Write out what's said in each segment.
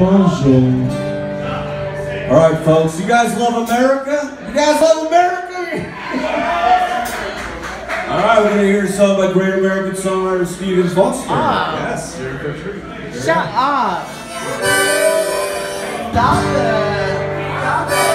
Bonjour. All right, folks, you guys love America? You guys love America? All right, we're going to hear a song by great American songwriter Stephen Foster. Yes. Shut up. Stop it. Stop it.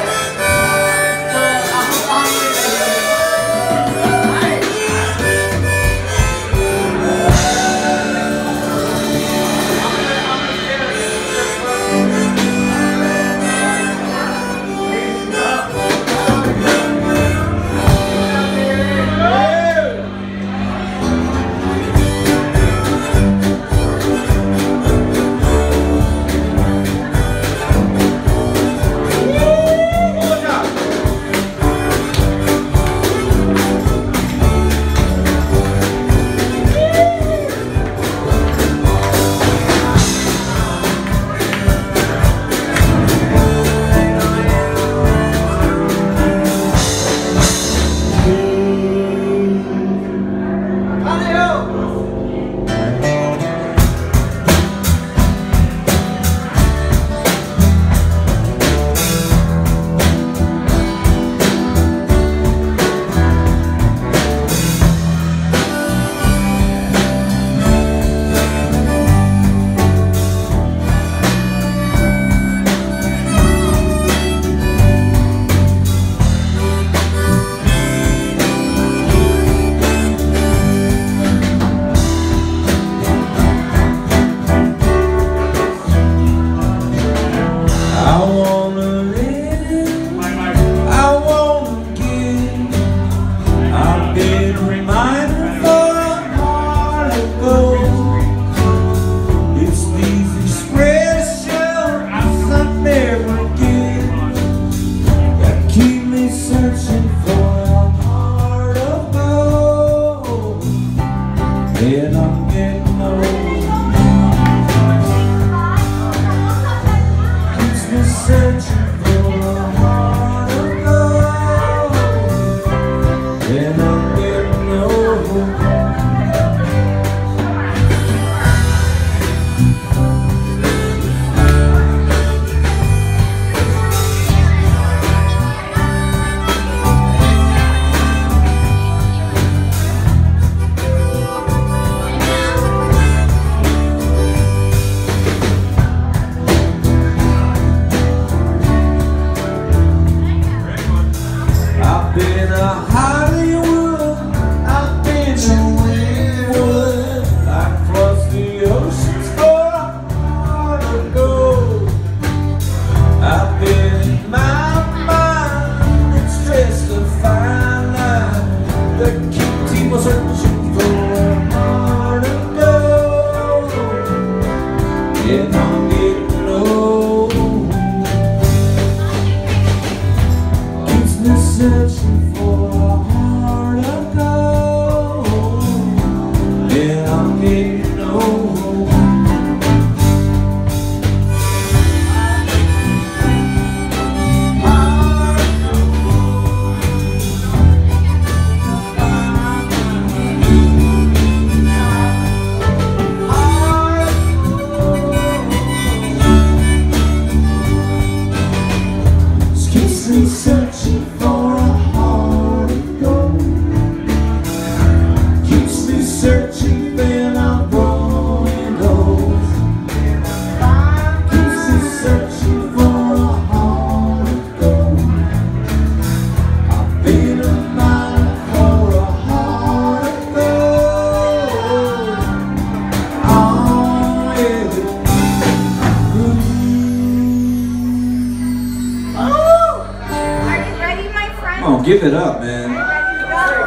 Give it up, man. I will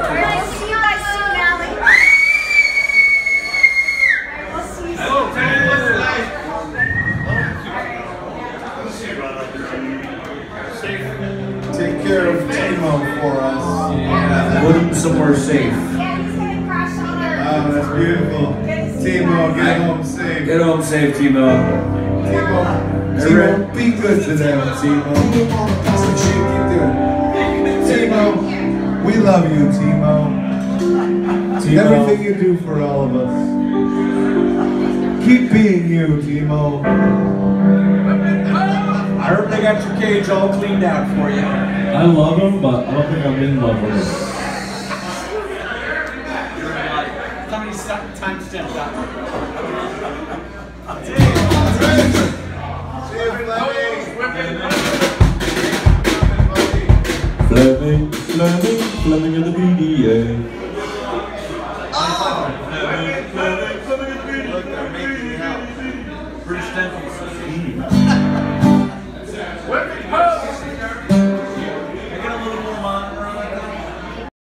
see you guys soon, Allie. I will see you soon. Hello, man. What's life? Take care of Timo for us. Yeah. Put him somewhere safe. Yeah, he's going to crash on our... Oh, that's beautiful. Timo, get home safe. Get home safe, Timo. Timo, be good to them, Timo. That's what you keep doing. Timo, we love you, Timo. Everything you do for all of us. Keep being you, Timo. got your cage all cleaned out for you. I love them, but I don't think I'm in love with them. How many times did that? Fleming, Fleming, Fleming of the BDA. Oh! Fleming, Fleming, Fleming of the BDA. British Temple.